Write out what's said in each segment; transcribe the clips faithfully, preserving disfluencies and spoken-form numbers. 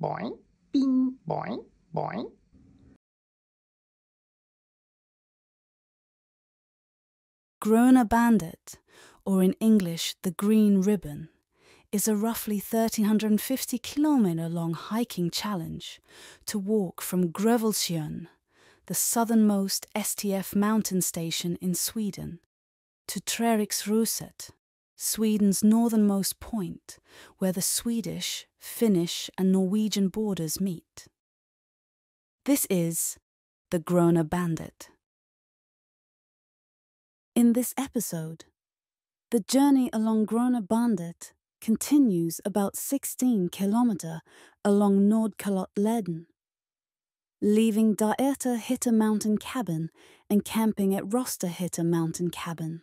boing, bing, boing, boing. Gröna Bandet, or in English, the Green Ribbon, is a roughly one thousand three hundred fifty kilometer long hiking challenge to walk from Grövelsjön, the southernmost S T F mountain station in Sweden, to Treriksröset, Sweden's northernmost point, where the Swedish, Finnish and Norwegian borders meet. This is the Gröna Bandet. In this episode, the journey along Gröna Bandet continues about sixteen kilometers along Nordkalottleden, leaving Dærtahytta mountain cabin and camping at Rostahytta mountain cabin.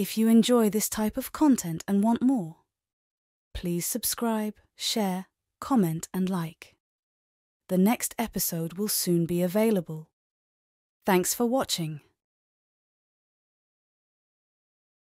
If you enjoy this type of content and want more, please subscribe, share, comment and like. The next episode will soon be available. Thanks for watching.